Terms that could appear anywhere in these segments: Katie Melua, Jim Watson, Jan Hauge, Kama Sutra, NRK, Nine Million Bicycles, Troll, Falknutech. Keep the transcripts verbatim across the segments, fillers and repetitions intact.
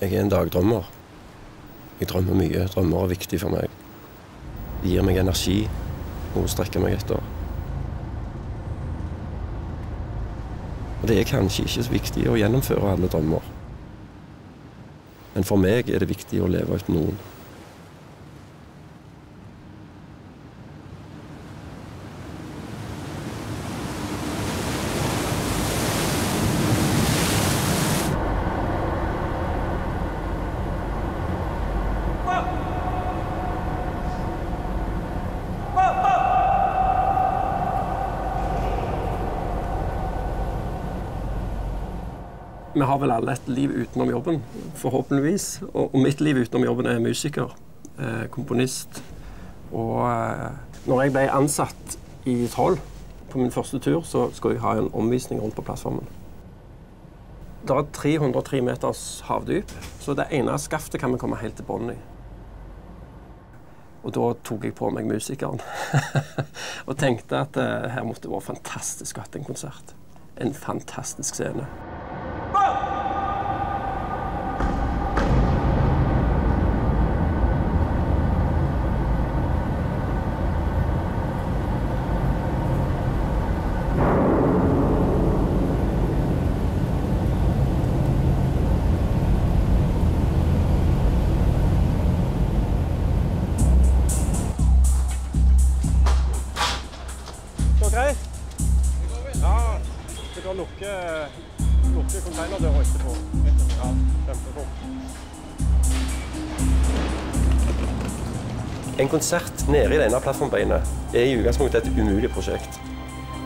Jeg er en dagdrømmer. Jeg drømmer mye. Drømmer er viktig for meg. Det gir meg energi, og strekker meg etter. Og det er kanskje ikke så viktig å gjennomføre alle drømmer. Men for meg er det viktig å leve uten noen. Vi har vel alle et liv utenom jobben, forhåpentligvis. Og mitt liv utenom jobben er musiker, komponist. Og når jeg ble ansatt i Troll på min første tur, så skulle jeg ha en omvisning rundt på plattformen. Det er tre hundre og tre meters havdyp, så det ene skaftet kan vi komme helt til bånden i. Og da tok jeg på meg musikeren og tenkte at her måtte det være fantastisk å ha en konsert. En fantastisk scene. En konsert nede i denne plattformbeinet er i utgangspunktet et umulig prosjekt.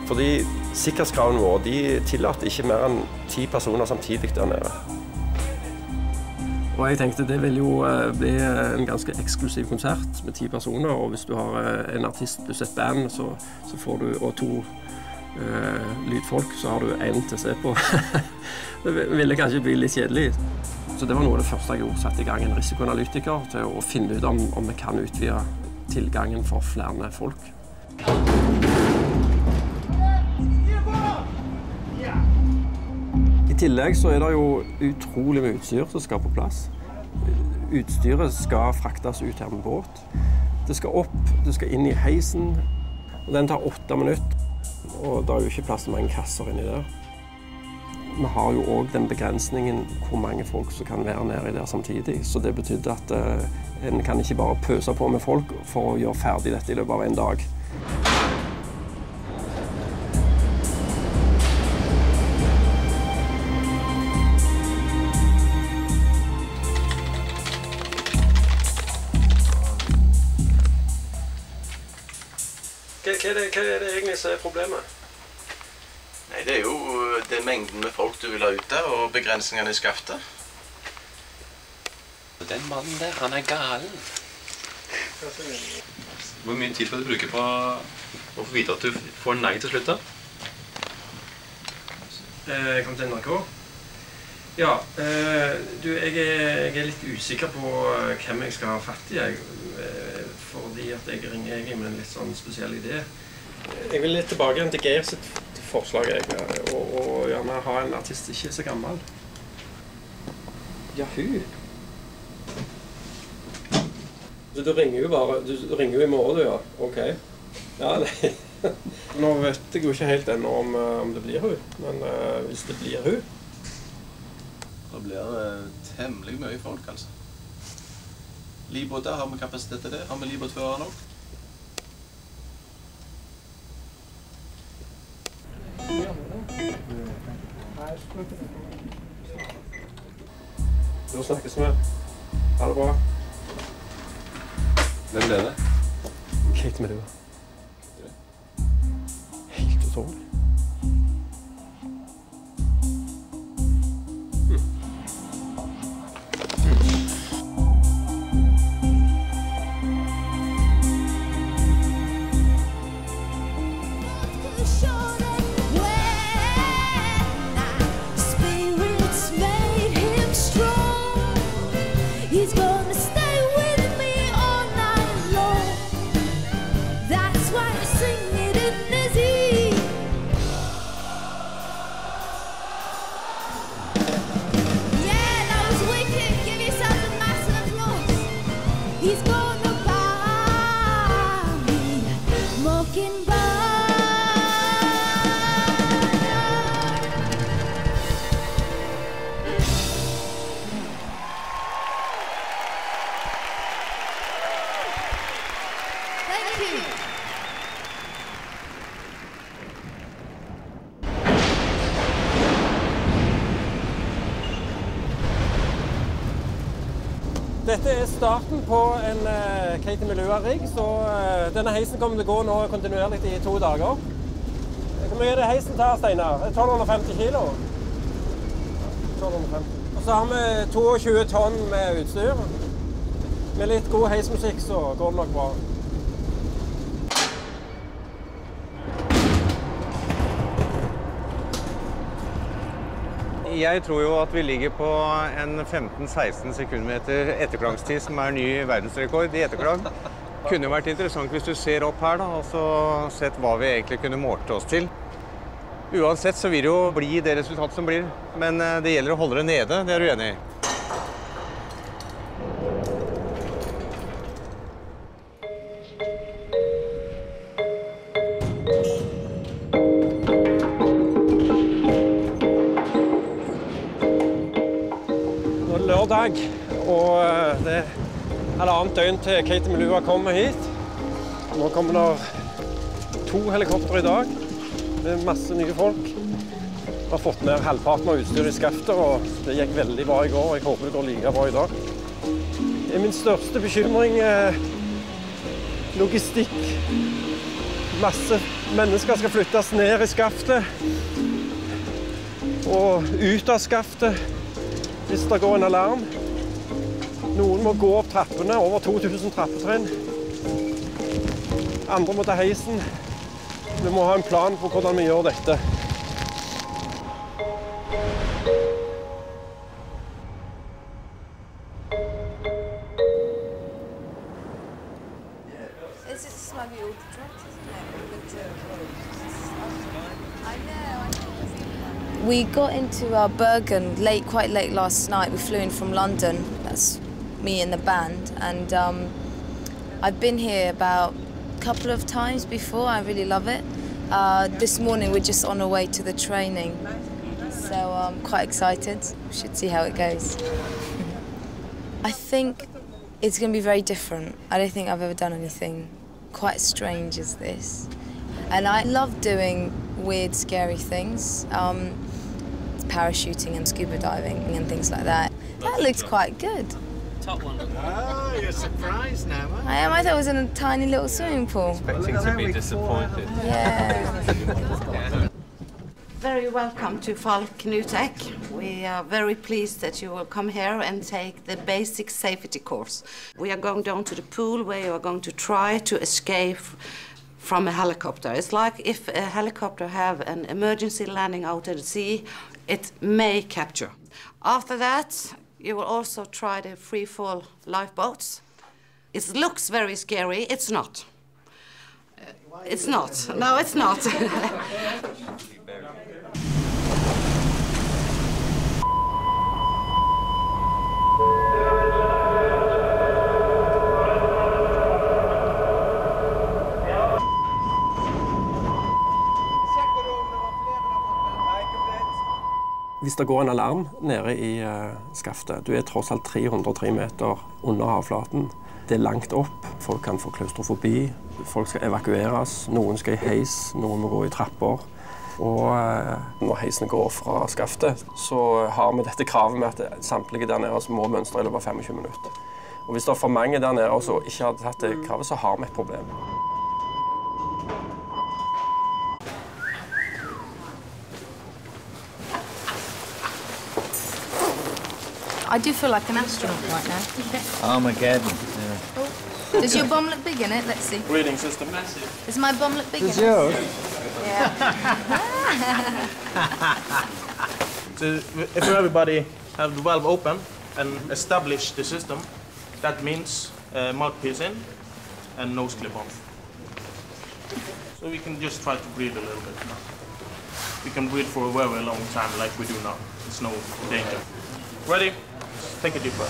Fordi sikkerhetskravene våre tillater ikke mer enn ti personer samtidig der nede. Og jeg tenkte det vil jo bli en ganske eksklusiv konsert med ti personer, og hvis du har en artist pluss et band, så, så får du, og to øh, lydfolk, så har du en til å se på. Det ville kanskje bli litt kjedelig. Så det var noe av det første jeg gjorde, satte i gang en risikoanalytiker til å finne ut om, om vi kan utvide tilgangen for flere folk. I tillegg så er det jo utrolig mye utstyr som skal på plass. Utstyret skal fraktes ut her med båt. Det skal opp, det skal inn i heisen, og den tar åtte minutter. Og det er jo ikke plass til mange kasser inni der. Vi har jo også den begrensningen hvor mange folk som kan være nede der samtidig. Så det betydde at uh, en kan ikke bare pøse på med folk for å gjøre ferdig dette i løpet av en dag. Hva, hva, er, det, hva er det egentlig som er problemet? Nei, det er jo den mengden med folk du vil ha ute, og begrensningene i skaftet. Den mannen der, han er galen. Hvor mye tid får du bruke på å få vite at du får nei til slutt da? Jeg kom til N R K. Ja, du, jeg er litt usikker på hvem jeg skal ha fatt i, fordi at jeg ringer egentlig med en litt sånn spesiell idé. Jeg vil litt tilbake igjen til Geir sitt forslag, jeg, og, og gjerne ha en artist ikke så gammel. Jahu! Du, du ringer jo bare, du, du ringer jo i morgen, du, ja. Ok. Ja, nei. Nå vet jeg jo ikke helt ennå om, om det blir hun, men uh, hvis det blir hun... Da blir det temmelig mye folk, altså. Libot der, har vi kapasitet til det? Har vi Libot før nok? Nå snakkes vi. Ha det bra. Hvem ble det? Katie Melua. Helt utrolig. Dette er starten på en uh, Katie Melua-rigg, så uh, denne heisen kommer til å gå nå kontinuerlig I to dager. Hvor mye er det heisen tar, Steinar? tolv hundre og femti kilo. Og så har vi tjueto tonn med utstyr. Med litt god heismusikk så går det nok bra. Jeg tror jo at vi ligger på en femten til seksten sekundmeter etterklangstid, som er ny verdensrekord I etterklang. Det kunne jo vært interessant hvis du ser opp her da, og så sett hva vi egentlig kunne målte oss til. Uansett så vil det jo bli det resultatet som blir, men det gjelder å holde det nede, det er du enig I. Lørdag, og det er halvannet døgn til Katie Melua kommer hit. Nå kommer det to helikopter I dag, med masse nye folk. Vi har fått ned halvparten av utstyr I skaftet, og det gikk veldig bra I går, og jeg håper det går like bra I dag. Min største bekymring er logistikk. Masse mennesker skal flyttes ned I skaftet, og ut av skaftet. Hvis det går en alarm. Noen må gå opp trappene, over to tusen trappetrinn. Andre må ta heisen. Vi må ha en plan for hvordan vi gjør dette. We got into our Bergen late, quite late last night. We flew in from London. That's me and the band. And um, I've been here about a couple of times before. I really love it. Uh, this morning we're just on our way to the training, so I'm um, quite excited. We should see how it goes. I think it's going to be very different. I don't think I've ever done anything quite strange as this. And I love doing weird, scary things. Um, parachuting and scuba diving and things like that. That looks quite good. Top one. Oh, you're surprised now, aren't you? I am. I thought it was in a tiny little swimming pool. Expecting to be disappointed. Yeah. Very welcome to Falknutech. We are very pleased that you will come here and take the basic safety course. We are going down to the pool where you are going to try to escape from a helicopter. It's like if a helicopter have an emergency landing out at sea, it may capture. After that, you will also try the free-fall lifeboats. It looks very scary. It's not. It's not. No, it's not. Hvis det går en alarm nede I skaftet, du er tross alt tre hundre og tre meter under havflaten. Det er langt opp, folk kan få klaustrofobi, folk skal evakueres, noen skal I heis, noen må gå I trapper. Og når heisen går fra skaftet, så har vi dette kravet med at samtlige der nede må mønstre I løpet av femogtyve minutter. Og hvis det er for mange der nede som ikke har tatt det kravet, så har vi et problem. I do feel like an astronaut right now. Armageddon. Yeah. Oh. Does your bomb look big in it? Let's see. Reading system. Massive. Does my bomb look big Does in yours? It? Yeah. So if everybody have the valve open and establish the system, that means uh, mouthpiece in and nose clip off. So we can just try to breathe a little bit. We can breathe for a very, very long time like we do now. It's no danger. Ready? Take a deep breath.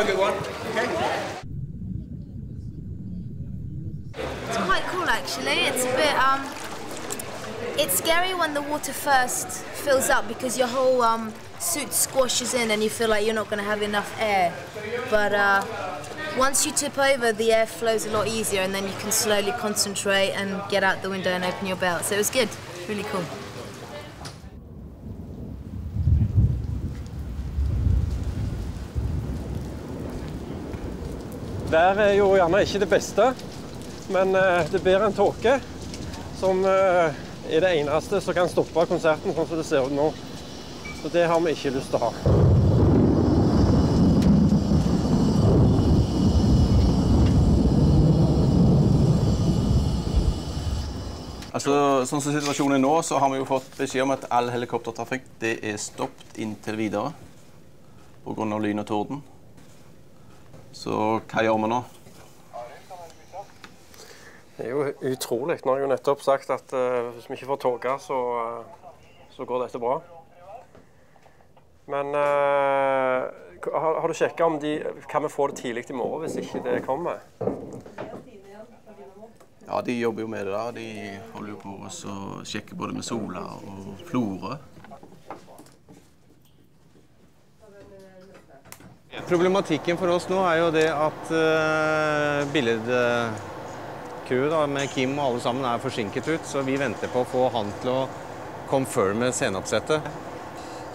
a good one. Okay. It's quite cool actually. It's a bit um it's scary when the water first fills up because your whole um suit squashes in and you feel like you're not going to have enough air. But uh once you tip over, the air flows a lot easier and then you can slowly concentrate and get out the window and open your belt. So it was good, really cool. Været er jo gjerne ikke det beste, men det blir en tåke som er det eneste som kan stoppe konserten sånn som det ser ut nå. Så det har vi ikke lyst til å ha. Altså, sånn som situasjonen er nå, så har vi jo fått beskjed om at all helikoptertrafikk det er stoppet inntil videre på grunn av lyn og torden. Så hva gjør vi nå? Det er jo utrolig. Nå har jeg jo nettopp sagt at uh, hvis vi ikke får tåke, så, uh, så går dette bra. Men uh, har, har du sjekket om de kan vi få det tidlig i morgen hvis ikke det kommer? Ja, de jobber jo med det der. De holder jo på oss og sjekker både med sola og flore. Problematikken for oss nå er jo det at uh, billedcrewet med Kim og alle sammen er forsinket ut, så vi venter på å få han til å confirme sceneoppsettet.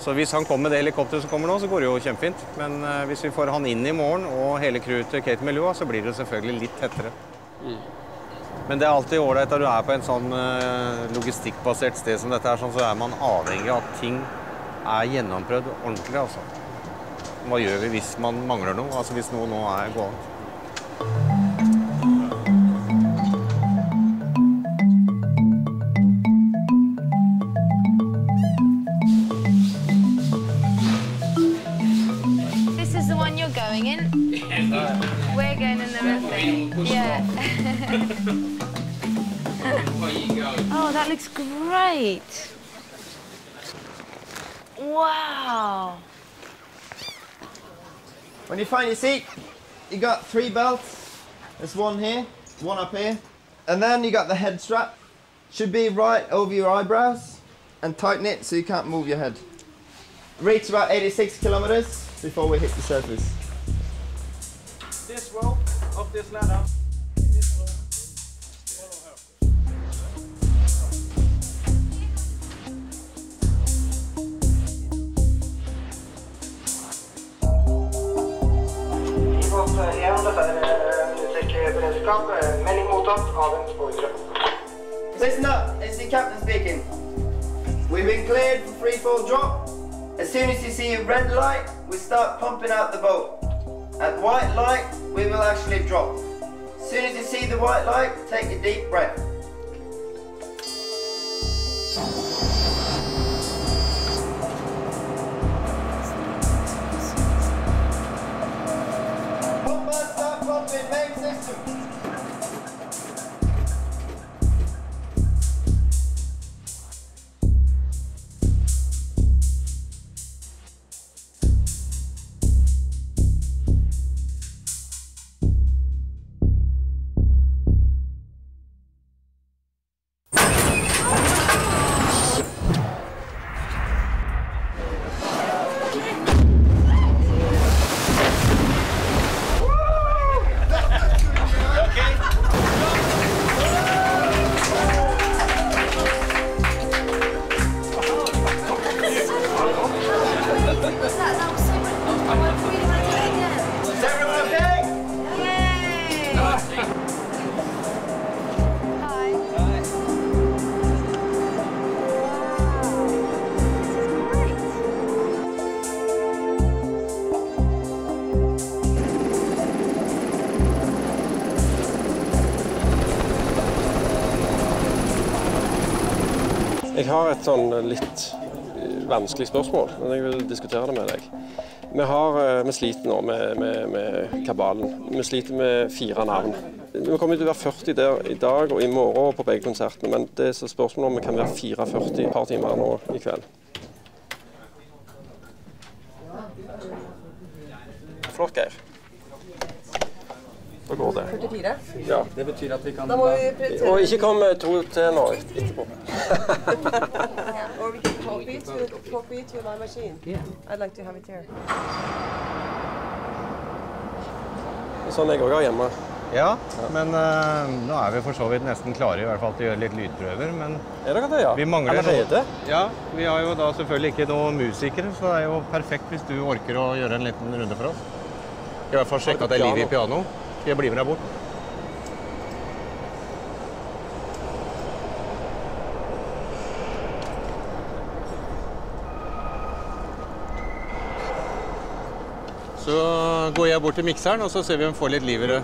Så hvis han kommer med det helikopteret som kommer nå, så går det jo kjempefint. Men uh, hvis vi får han inn i morgen og hele crewet til Katie Melua, så blir det selvfølgelig litt tettere. Mm. Men det er alltid ålreit at du er på en sånn logistikkbasert sted som dette her, sånn så er man avhengig av at ting er gjennomprøvd ordentlig, altså. Hva gjør vi hvis man mangler noe, altså hvis noe nå er gående? This is the one you're going in. We're going in the river. Yeah. Oh, that looks great! Wow! When you find your seat, you got three belts. There's one here, one up here, and then you got the head strap. Should be right over your eyebrows, and tighten it so you can't move your head. Reach about eighty-six kilometers before we hit the surface. This rope up this ladder. Listen up, it's the captain speaking. We've been cleared for free fall drop. As soon as you see a red light, we start pumping out the boat. At white light, we will actually drop. As soon as you see the white light, take a deep breath. Jeg har et sånn litt vanskelig spørsmål, men jeg vil diskutere det med deg. Vi, har, vi sliter nå med, med, med kabalen. Vi sliter med fire navn. Vi kommer til å være førti der i dag og i morgen på begge konsertene, men det er spørsmålet om vi kan være førtifire par timer nå i kveld. Flott, Geir. Så går det. førtifire? Ja. Det betyr at vi kan... Da må vi prioritere. Og ikke komme to til nå, etterpå. Or we can copy to, copy to my machine. Yeah. I'd like to have it here. Sånn jeg også har hjemme. Ja, men uh, nå er vi for så vidt nesten klare i hvert fall til å gjøre litt lydprøver, men er det, ja. Vi mangler noe. Ja, vi har jo da selvfølgelig ikke noen musikere, så det er jo perfekt hvis du orker å gjøre en liten runde for oss. I hvert fall sjekke at det er liv i piano. Skal jeg bli med deg bort? Så går jeg bort til mikseren, og så ser vi om vi får litt liv i det.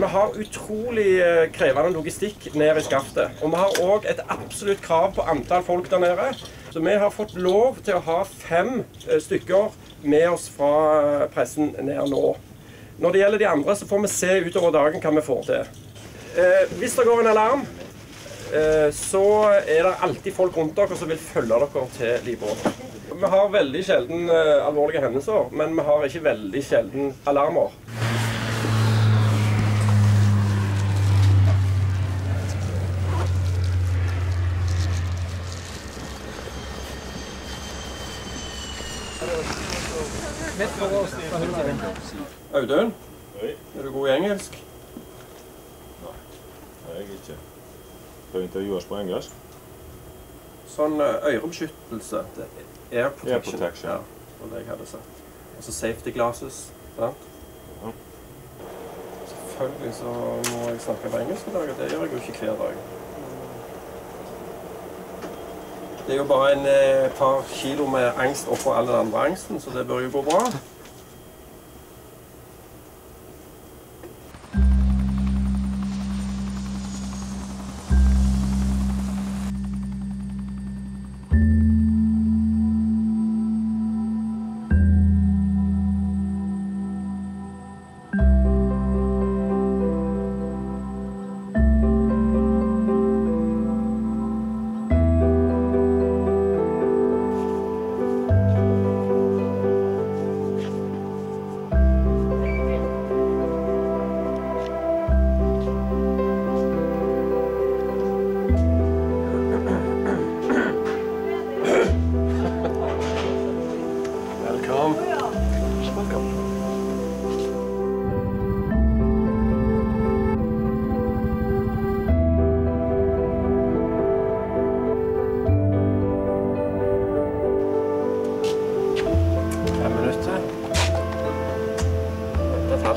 Vi har utrolig krevende logistikk nede i skaftet, og vi har også et absolutt krav på antall folk der nede. Så vi har fått lov til å ha fem stykker med oss fra pressen nede nå. Når det gjelder de andre, så får vi se utover dagen hva vi får til. Hvis det går en alarm, så er det alltid folk rundt dere som vil følge dere til livbåten. Vi har veldig sjelden alvorlige hendelser, men vi har ikke veldig sjelden alarmer. Audun, er du god i engelsk? Nei, det er jeg ikke. Skal vi intervjue oss på engelsk? Sånn øyrebeskyttelse, air protection, ja, det var det jeg hadde sett. Og så safety glasses, sant? Selvfølgelig så må jeg snakke på engelsk i dag, og det gjør jeg jo ikke hver dag. Det er jo bare en par kilo med angst oppå all den andre angsten, så det bør jo gå bra.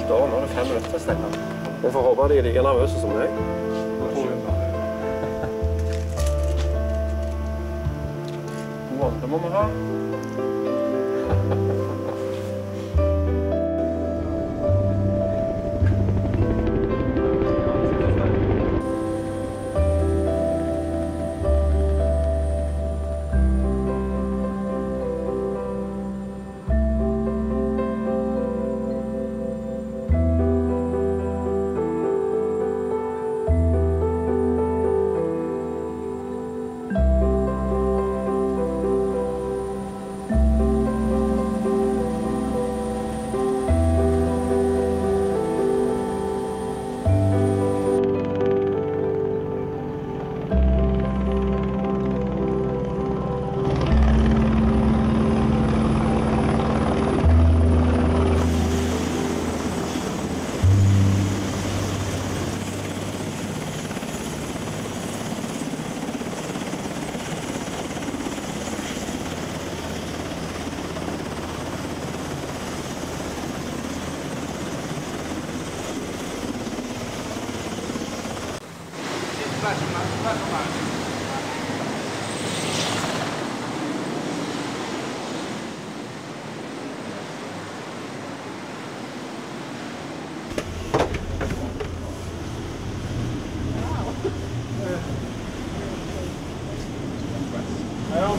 Nå er det fem minutter, Stefan. Jeg får håpe at de er like nervøse som deg. one. The mama ha.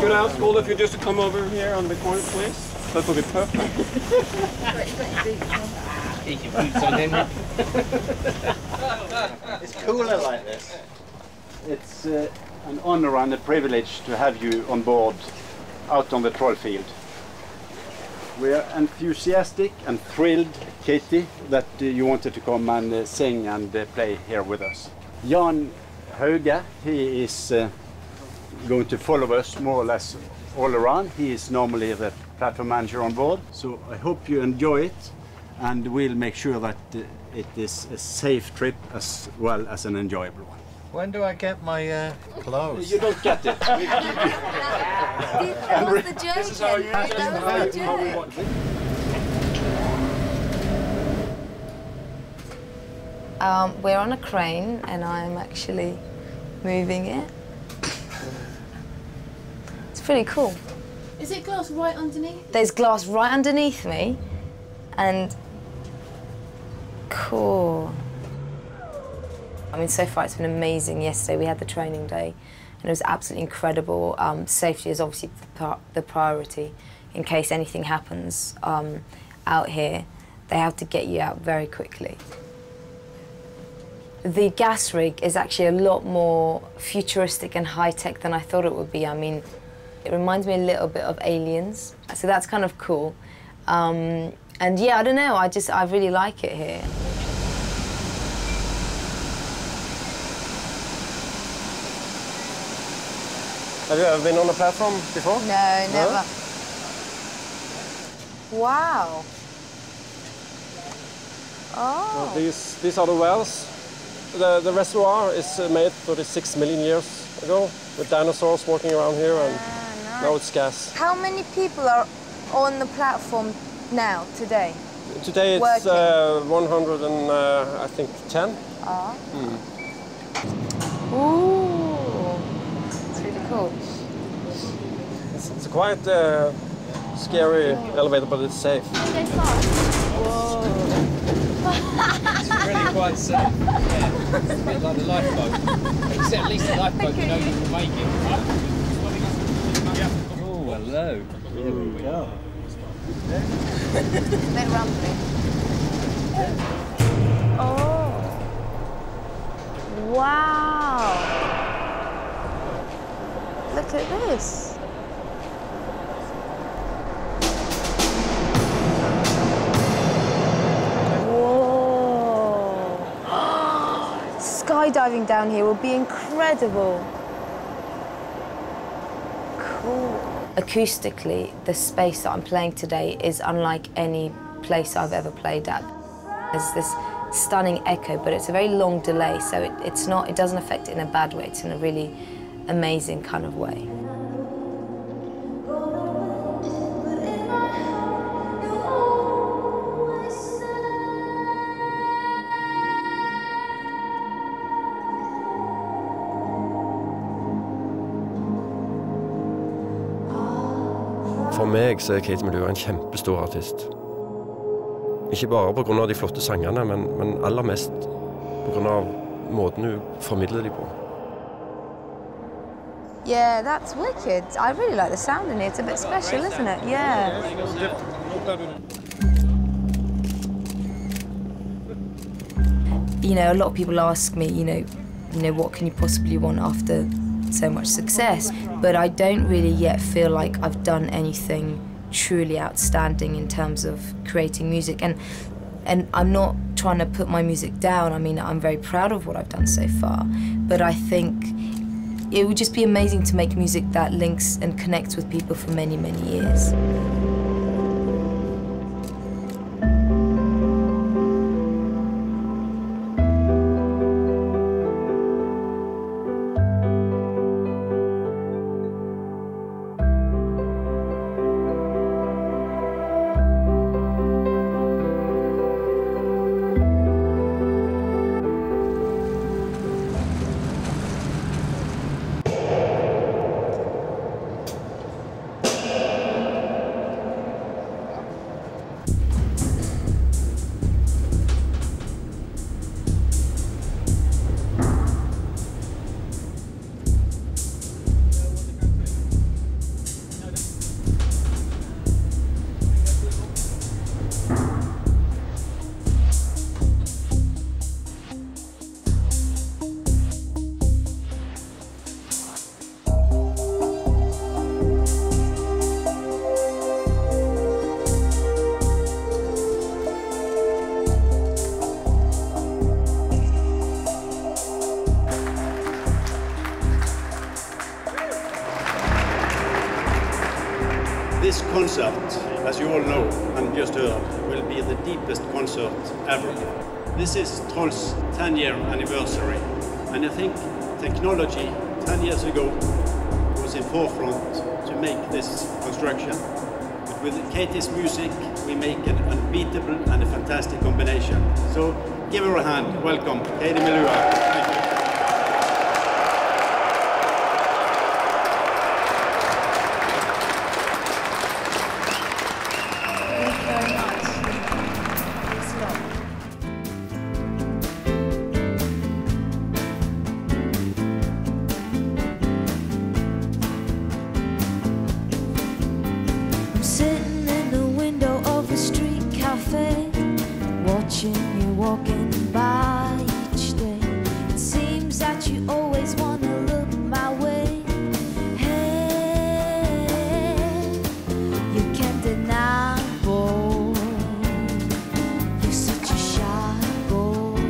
Could I ask all of you just to come over here on the corner, please? That would be perfect. Eat your boots on, Henry. It's cooler like this. It's uh, an honor and a privilege to have you on board out on the Troll field. We are enthusiastic and thrilled, Katie, that uh, you wanted to come and uh, sing and uh, play here with us. Jan Hauge, he is uh, going to follow us more or less all around. He is normally the platform manager on board. So I hope you enjoy it, and we'll make sure that uh, it is a safe trip as well as an enjoyable one. When do I get my uh, clothes? You don't get it. We, we, we, that was the joke. This is how you that was the joke. Um, we're on a crane and I'm actually moving it. Pretty cool. Is it glass right underneath? There's glass right underneath me, and cool. I mean, so far it's been amazing. Yesterday we had the training day, and it was absolutely incredible. Um, safety is obviously the, the priority in case anything happens um, out here. They have to get you out very quickly. The gas rig is actually a lot more futuristic and high-tech than I thought it would be. I mean, it reminds me a little bit of Aliens, so that's kind of cool. Um, and yeah, I don't know, I just, I really like it here. Have you ever been on a platform before? No, never. No? Wow. Oh. Well, these, these are the whales. The, the reservoir is made thirty-six million years ago, with dinosaurs walking around here, and ah, nice. Now it's gas. How many people are on the platform now, today? Today it's uh, one hundred and, uh, I think, ten. Ah. Mm. Ooh, it's really cool. It's, it's quite uh, scary oh. elevator, but it's safe. Okay, whoa. It's really quite safe. Yeah, it's a bit like the lifeboat. Except at least the lifeboat, okay. You know you can make it. Oh, hello. There we go. It's a bit rumbly. Oh. Wow. Look at this. Skydiving down here will be incredible. Cool. Acoustically, the space that I'm playing today is unlike any place I've ever played at. There's this stunning echo, but it's a very long delay, so it, it's not, it doesn't affect it in a bad way. It's in a really amazing kind of way. Oh. For meg så er Katie Melua en kjempestor artist. Ikke bare på grunn av de flotte sangene, men, men aller mest på grunn av måten hun formidler de på. Yeah, that's wicked. I really like the sound in it. It's a bit special, isn't it? Yeah. You know, a lot of people ask me, you know, you know, what can you possibly want after so much success? But I don't really yet feel like I've done anything truly outstanding in terms of creating music. And and I'm not trying to put my music down. I mean, I'm very proud of what I've done so far. But I think it would just be amazing to make music that links and connects with people for many, many years. This concert, as you all know and just heard, will be the deepest concert ever. This is Troll's ten-year anniversary, and I think technology ten years ago was in forefront to make this construction. But with Katie's music, we make an unbeatable and a fantastic combination. So give her a hand. Welcome, Katie Melua. Watching you walking by each day, it seems that you always want to look my way. Hey, you can't deny, boy, you're such a shy boy.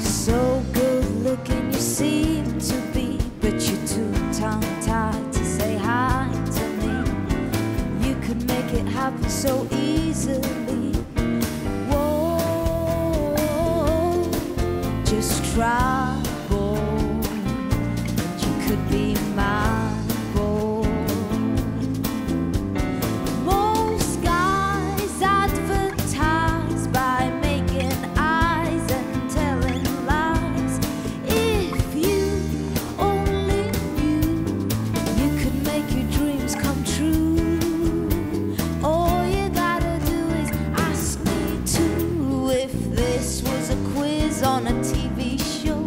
So good looking you seem to be, but you're too tongue-tied to say hi to me. You could make it happen so easily. Trouble, and you could be my boy. Most guys advertise by making eyes and telling lies. If you only knew, you could make your dreams come true. All you gotta do is ask me to. If this was a quiz on a T V show,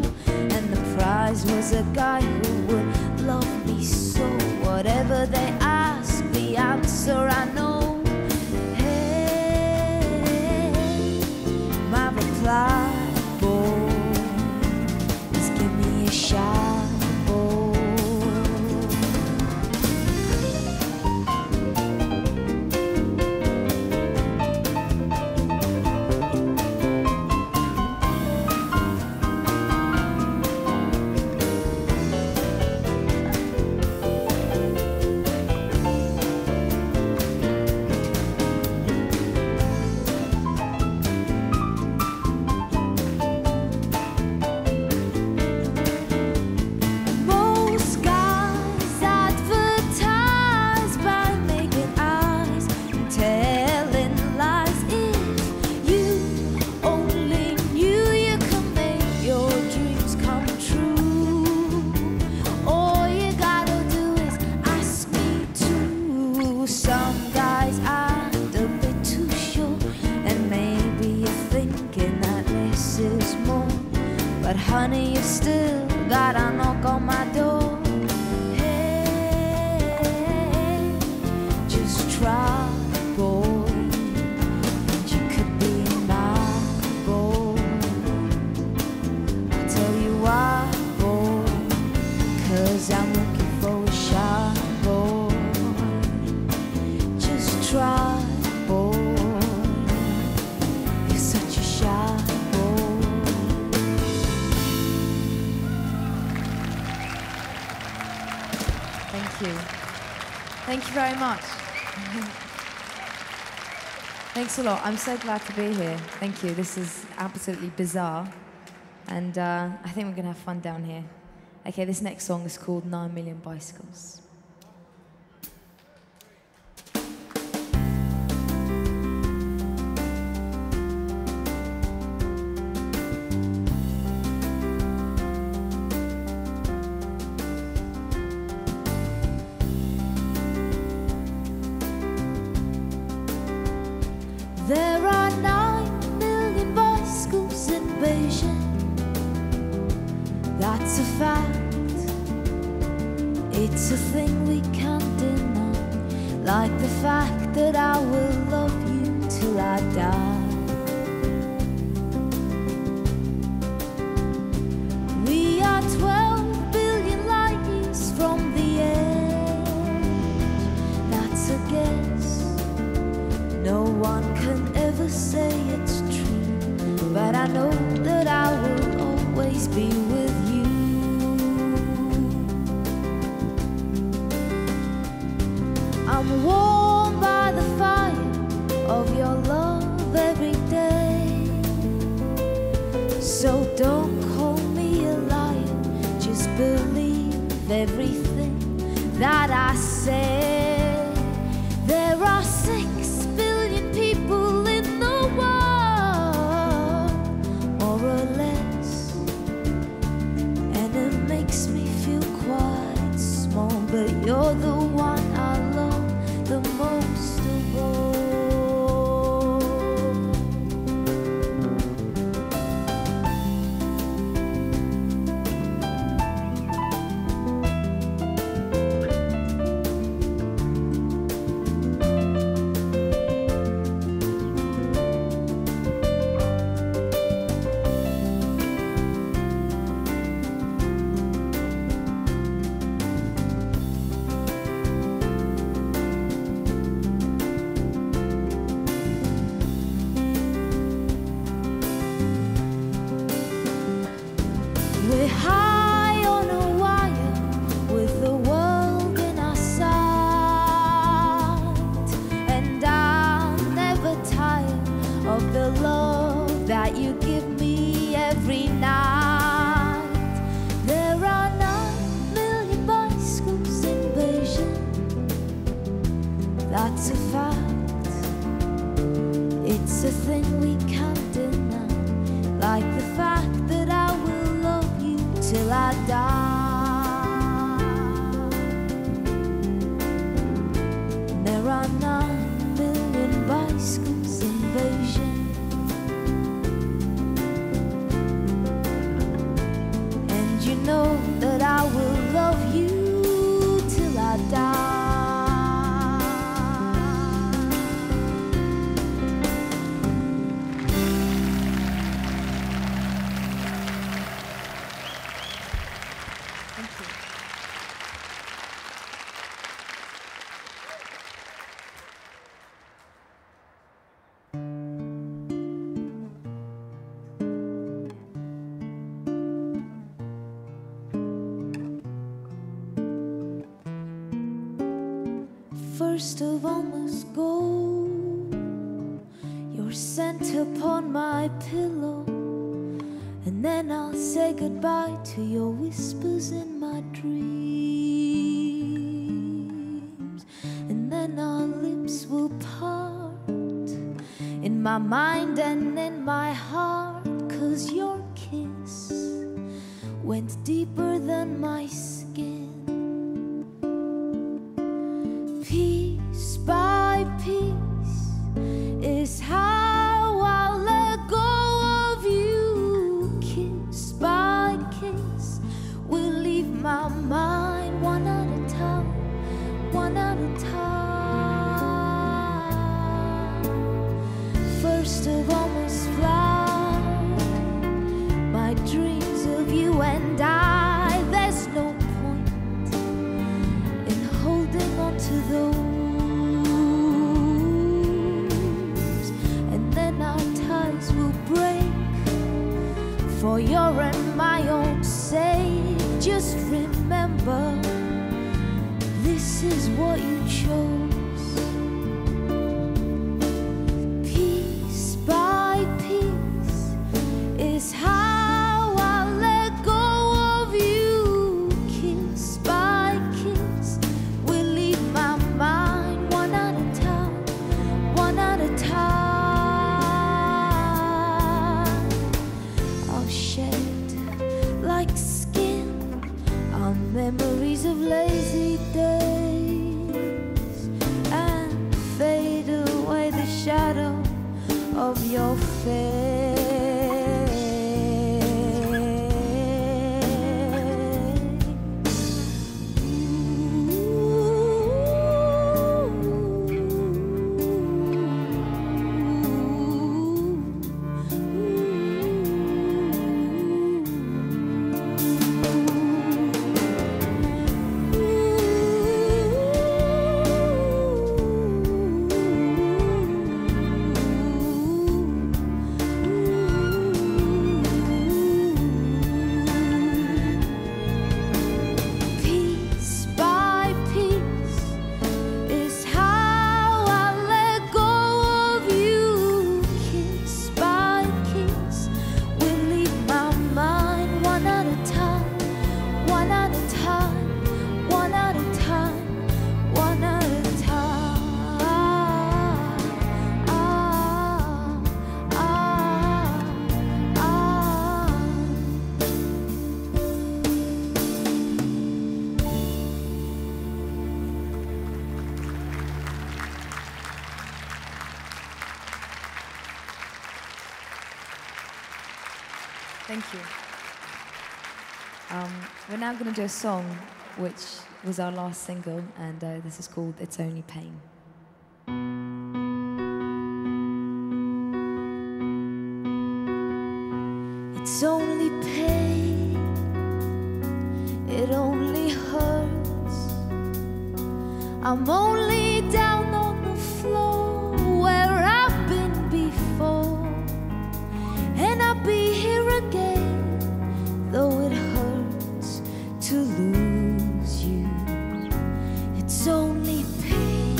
was a guy who would love me so, whatever they ask, the answer I know. Hey, my reply, boy, is give me a shot. 'Cause I'm looking for a sharp boy. Just try, boy. You're such a sharp boy. Thank you. Thank you very much. Thanks a lot. I'm so glad to be here. Thank you. This is absolutely bizarre. And uh, I think we're going to have fun down here. Okay, this next song is called Nine Million Bicycles. There are nine million bicycles in Beijing. That's a fact, it's a thing we can't deny, like the fact that I will love you till I die. We are twelve billion light years from the edge, that's a guess, no one can ever say it's true, but I know that I will always be with you. I'm warmed by the fire of your love every day. So don't call me a liar, just believe everything that I say. There are six billion people in the world, more or less, and it makes me feel quite small, but you're the one I love the most of all. We're high on a wire with the world in our sight, and I'm never tired of the love that you give me every night. There are nine million bicycles in Beijing. That's a fact. It's a thing we can't deny, like the fact that I will till I die. There are nine million bicycles in Beijing, and you know that I will love you till I die. First of all must go, you're scent upon my pillow, and then I'll say goodbye to your whispers in my dreams, and then our lips will part in my mind and in my heart, 'cause your kiss went deeper than my skin. Piece by piece is how I'll let go of you. Kiss by kiss, we'll leave my mind one at a time, one at a time. First of all must fly, my dreams of you and I. There's no point to those, and then our ties will break for your and my own sake. Just remember, this is what you chose. Piece by piece is how I let go of you. Kiss by kiss, we leave my mind one at a time, one at a time. I'll shed like skin our memories of lazy days. Shadow of your face. Thank you. Um, we're now going to do a song which was our last single, and uh, this is called It's Only Pain. It's only pain, it only hurts. I'm only down on the floor where I've been before, and I'll be here. Though it hurts to lose you, it's only pain.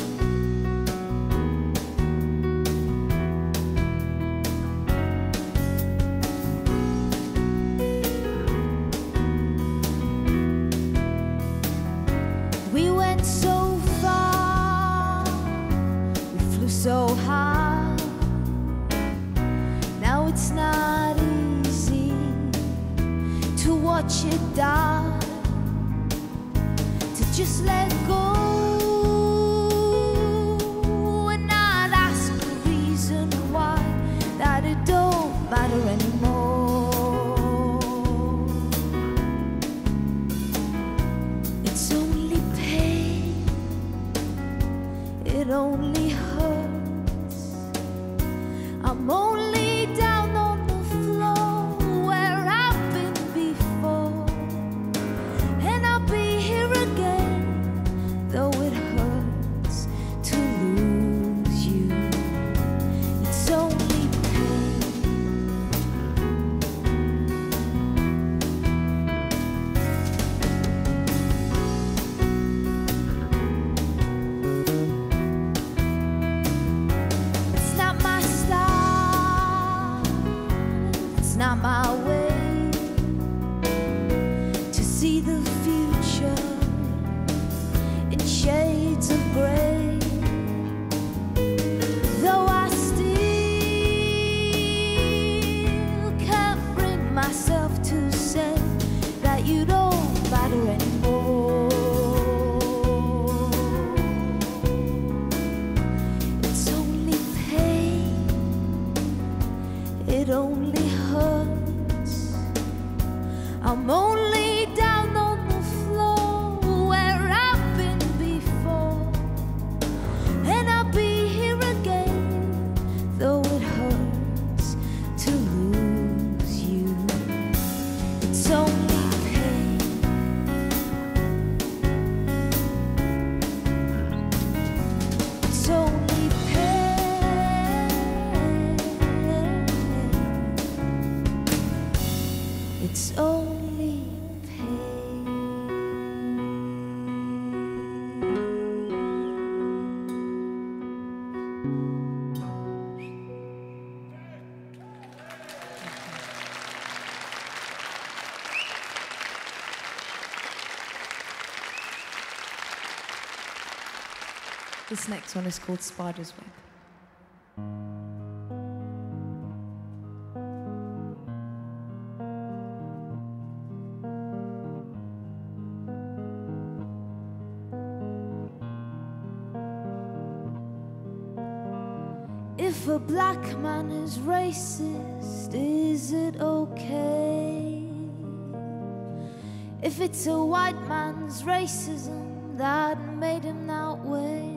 We went so far, we flew so high. Now it's not easy to watch it die, to just let go and not ask the reason why, that it don't matter anymore. It's only pain, it only hurts. I'm only down on the floor where I've been before, and I'll be here again, though it hurts to lose you. It's only pain. This next one is called Spider's Web. If a black man is racist, is it okay? If it's a white man's racism that made him that way,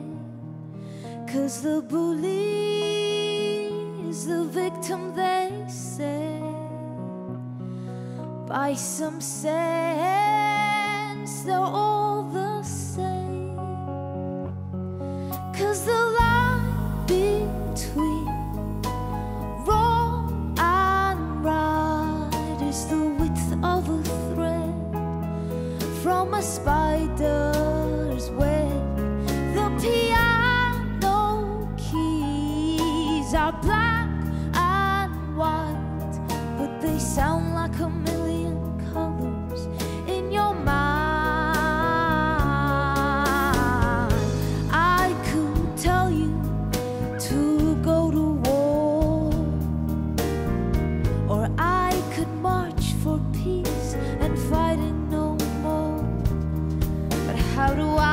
'cause the bully is the victim, they say. By some sense, they're all the same, 'cause the line between wrong and right is the width of a thread from a spider's web. The piano are black and white, but they sound like a million colors in your mind. I could tell you to go to war, or I could march for peace and fighting no more. But how do I?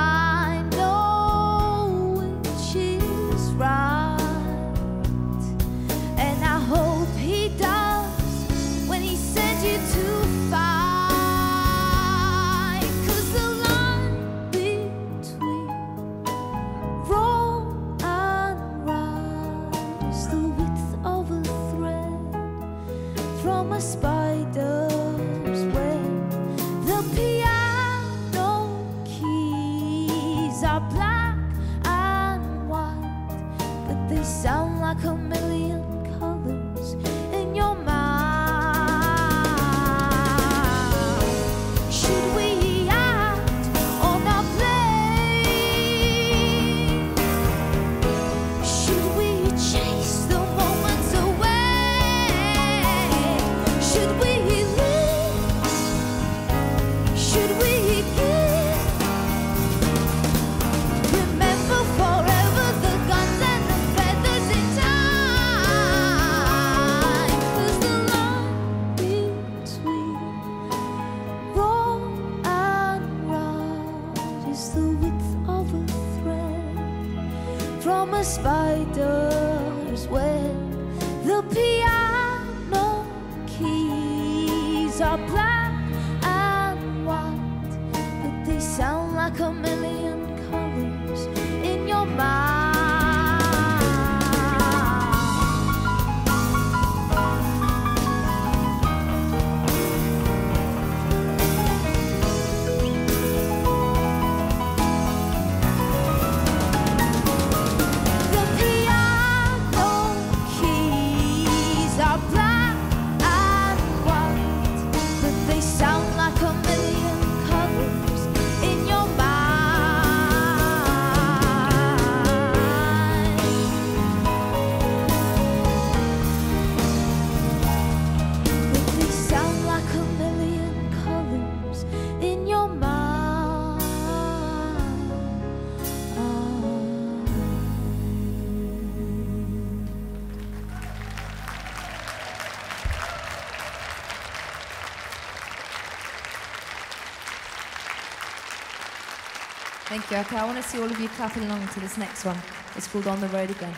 Thank you. Okay, I want to see all of you clapping along to this next one. It's called On the Road Again.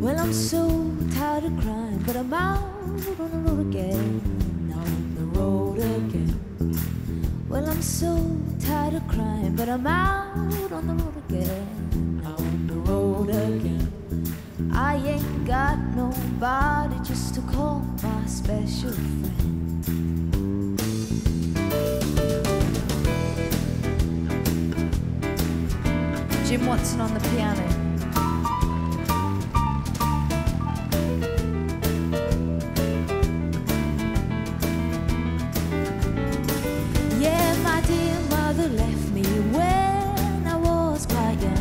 Well, I'm so tired of crying, but I'm out on the road again. On the road again. Well, I'm so tired of crying, but I'm out on the road again. Out on the road again. I ain't got nobody just to call my special friend. Jim Watson on the piano. Left me when I was quite young.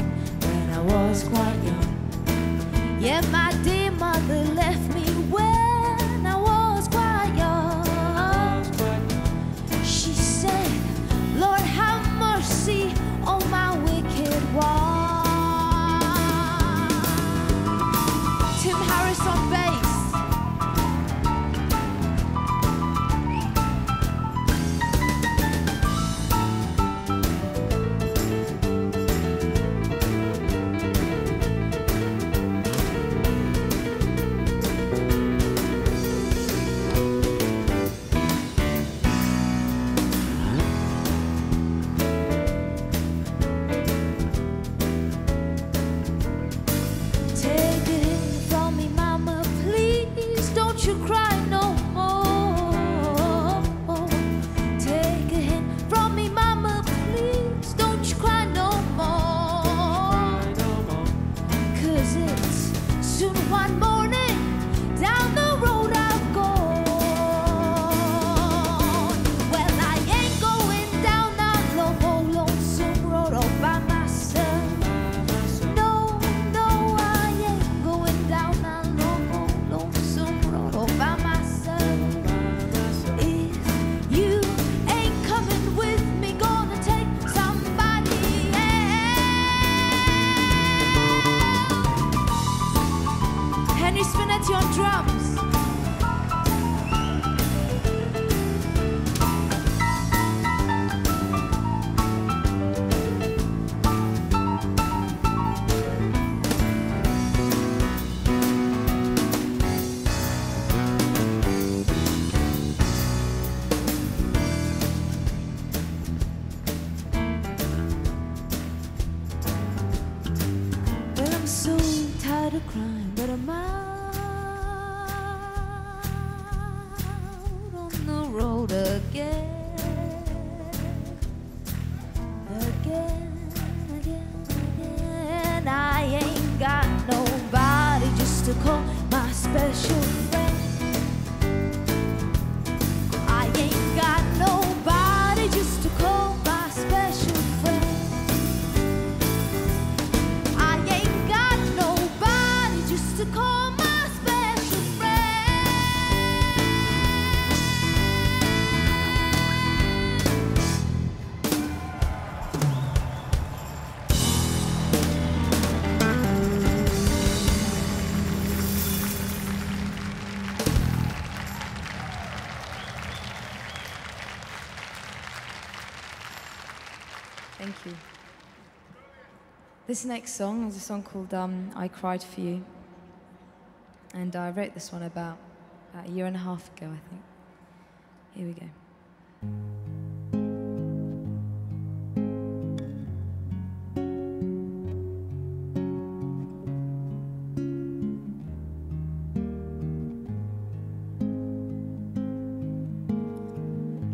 a crime, but I'm out on the road again, again, again, again. I ain't got nobody just to call my special friend. I ain't got nobody just to call my special friend. I ain't got nobody just to call my special friend. Thank you. This next song is a song called um, I Cried For You. And I wrote this one about, about a year and a half ago, I think. Here we go.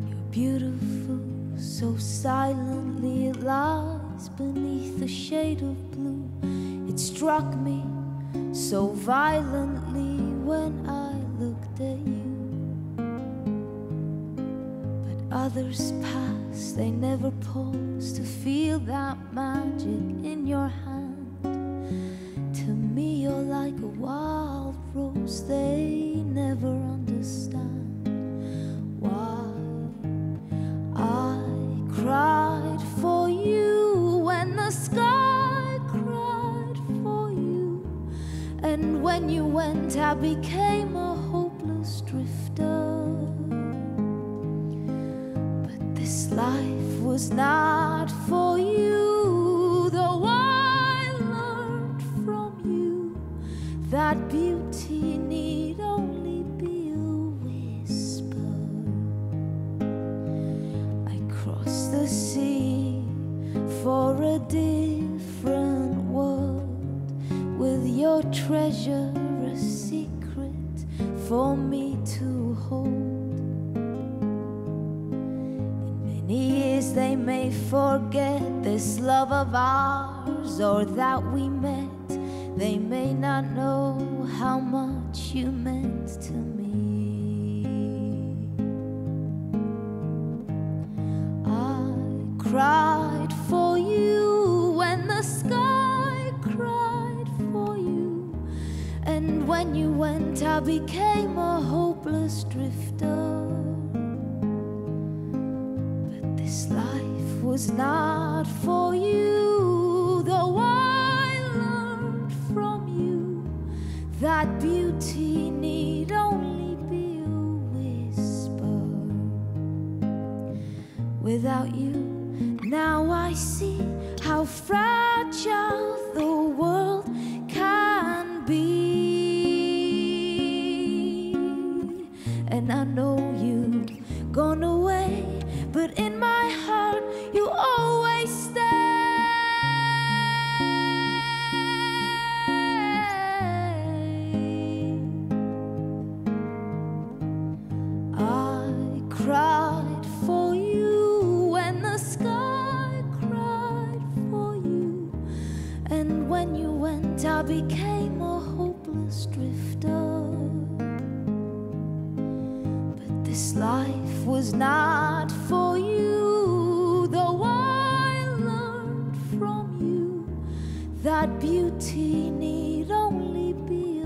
You're beautiful, so silently it lies beneath the shade of blue. It struck me so violently when I looked at you. But others pass, they never pause to feel that magic in your hand. To me you're like a wild rose they never understand. Why I cried for you when the sky cried for you, and when you went I became a hopeless drifter. But this life was not for you, though I learned from you that beauty need only be a whisper. I crossed the sea for a different world, with your treasure a secret for me to hold. In many years they may forget this love of ours, or that we met. They may not know how much you meant to me. I cried for you when the sky cried for you, and when you went I became a hopeless drifter. But this life was not for you, though I learned from you that beauty need only be a whisper. Without you, now I see how fragile the world can be. And I know you've gone away, but in my heart you always stay. I cried for you when the sky when you went, I became a hopeless drifter. But this life was not for you, though I learned from you that beauty need only be a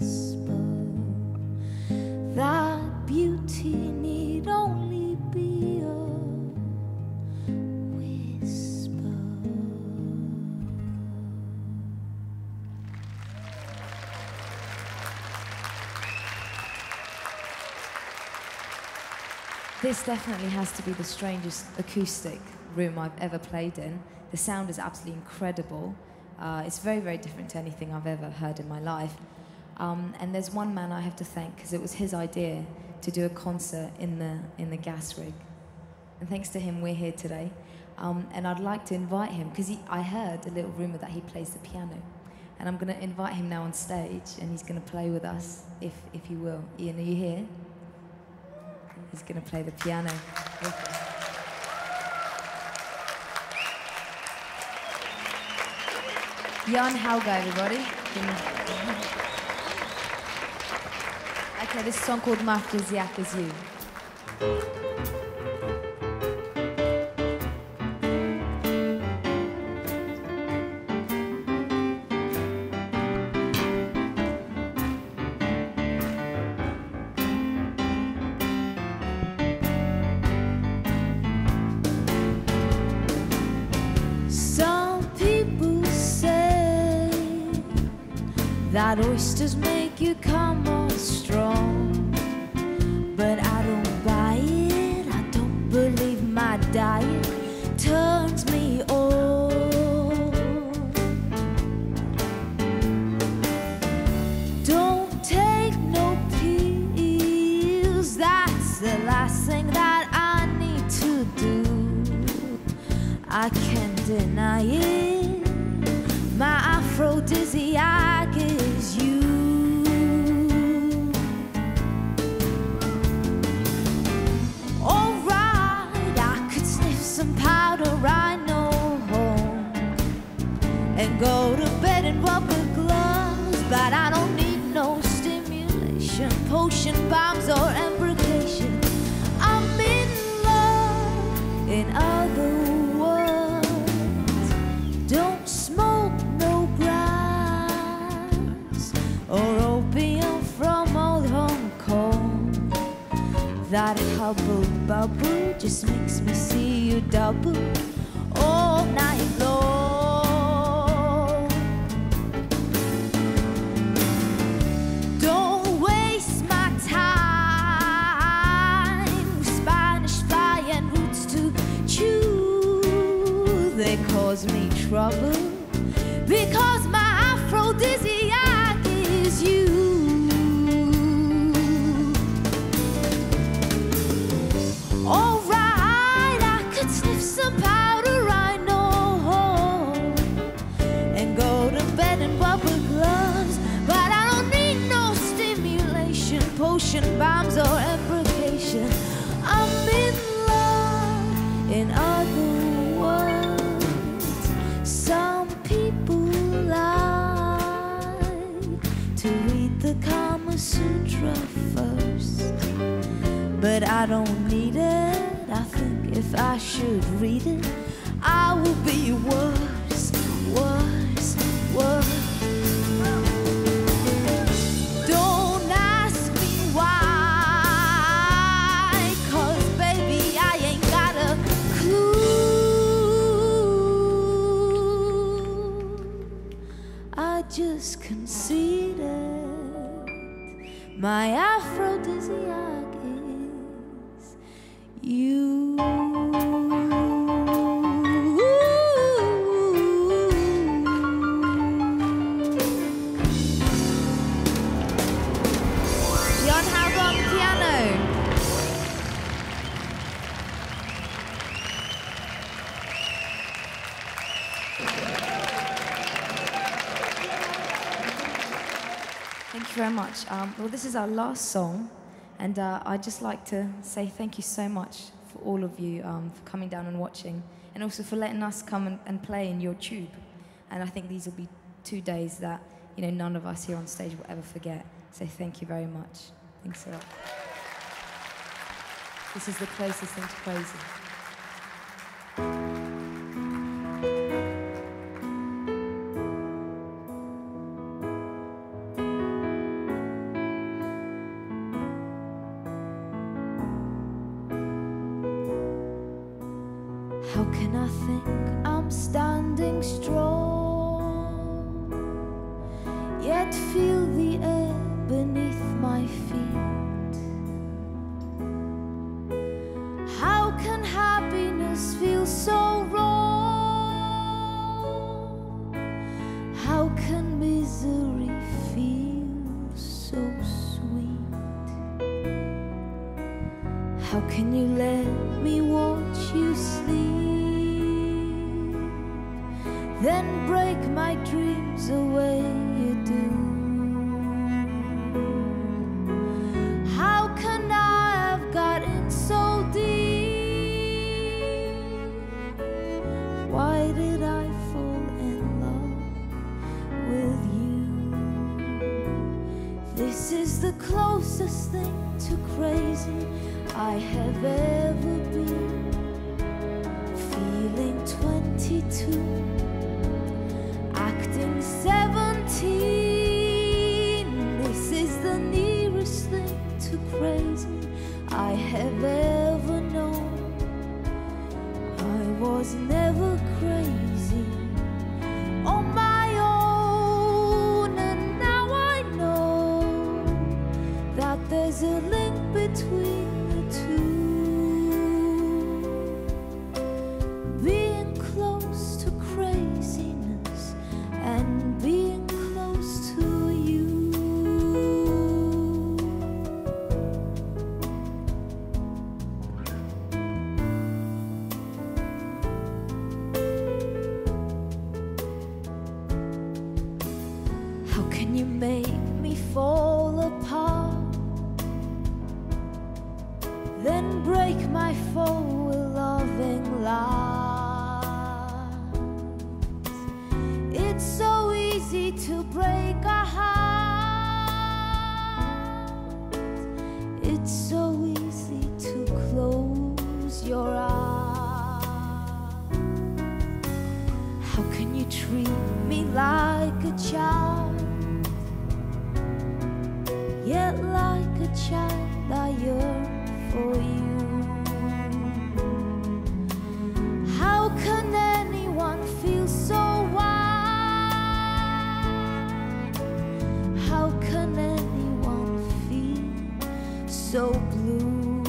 whisper. That beauty need only be a This definitely has to be the strangest acoustic room I've ever played in. The sound is absolutely incredible. Uh, it's very, very different to anything I've ever heard in my life. Um, and there's one man I have to thank, because it was his idea to do a concert in the, in the gas rig. And thanks to him, we're here today. Um, and I'd like to invite him, because I heard a little rumour that he plays the piano. And I'm going to invite him now on stage, and he's going to play with us, if, if you will. Ian, are you here? He's going to play the piano. Jan Hauge, everybody. Okay, this song called Mafia Ziak is You. That oysters make you come on strong, but I don't buy it. I don't believe my diet turns me on. Don't take no pills, that's the last thing that I need to do. I can't deny it, my aphrodisiac is You. All right, I could sniff some powder, I know, home and go to bed in rubber gloves, but I don't need no stimulation, potion bombs or embrocation. I'm in love, in other words. Don't smoke no grass or opium from old Hong Kong. That hubble bubble just makes me see you double all night long. Don't waste my time, Spanish fly and roots to chew. They cause me trouble because my aphrodisiac You. All right, I could sniff some powder, I know, and go to bed in rubber gloves, but I don't need no stimulation, potion bombs or embrocation. I'm in love, in other words. Some people lie to read the Kama Sutra first, but I don't need it. I think if I should read it, I will be worse, worse, worse. Don't ask me why, 'cause baby I ain't got a clue. I just can see my aphrodisiac is you. Jan Hauge on piano. Thank you very much. Um, well, this is our last song, and uh, I'd just like to say thank you so much for all of you um, for coming down and watching, and also for letting us come and, and play in your tube. And I think these will be two days that, you know, none of us here on stage will ever forget. So thank you very much. Thanks a lot. This is the closest thing to crazy. How can I think I'm standing strong, yet feel the air beneath my feet? How can happiness feel so wrong? How can misery feel so sweet? How can you let me watch you sleep? then break my dreams away, you do. How can I have gotten so deep? Why did I fall in love with you? This is the closest thing to crazy I have ever been. Feeling twenty-two, acting seventeen. This is the nearest thing to crazy I have ever known. I was never crazy on my own, and now I know that there's a link between the two. Being close to crazy and being close to you. How can you make me fall apart, then break my fall with loving lies? To break a heart, it's so easy to close your eyes. How can you treat me like a child, yet like a child I yearn for you? How can anyone feel so wild? How can anyone feel so blue?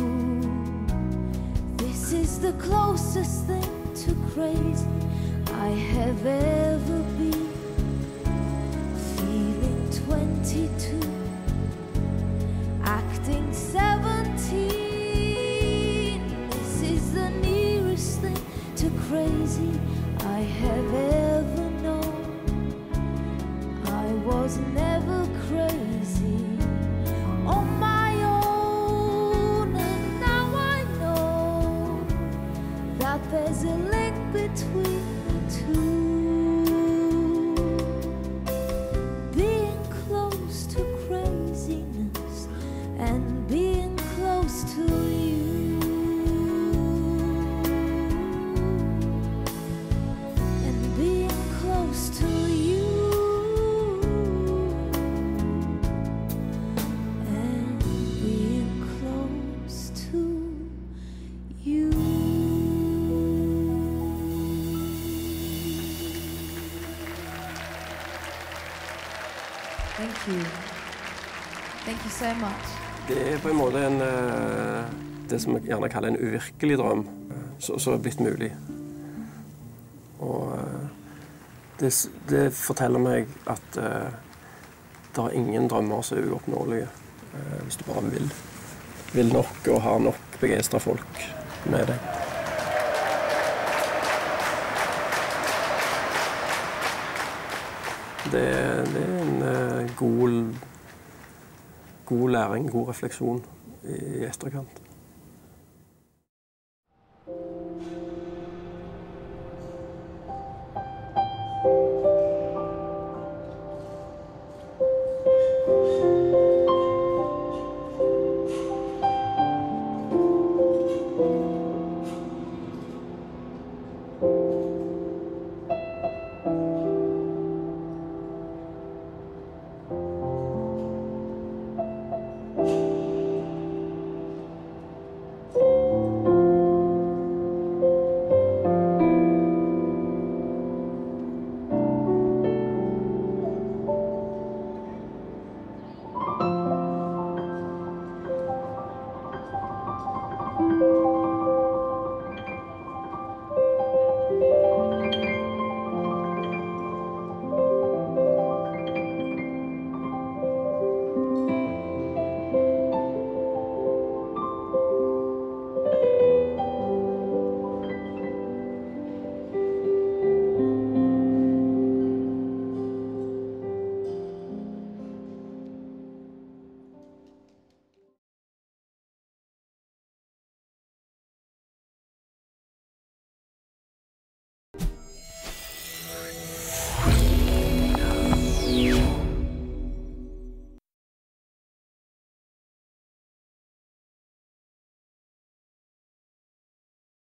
This is the closest thing to crazy I have ever been. Feeling twenty-two, acting seventeen. This is the nearest thing to crazy I have ever known. I was never crazy on my own, and now I know that there's a link between the two. Being close to craziness and being close to you. And being close to you. Det er på en måte en, det som jeg gjerne kaller en uvirkelig drøm, som er blitt mulig. Og det, det forteller meg at det er ingen drømmer som er uoppnåelige, hvis du bare vil. Vil nok og har nok begeistret folk med deg. Det, det er en god god læring, god refleksjon i etterkant.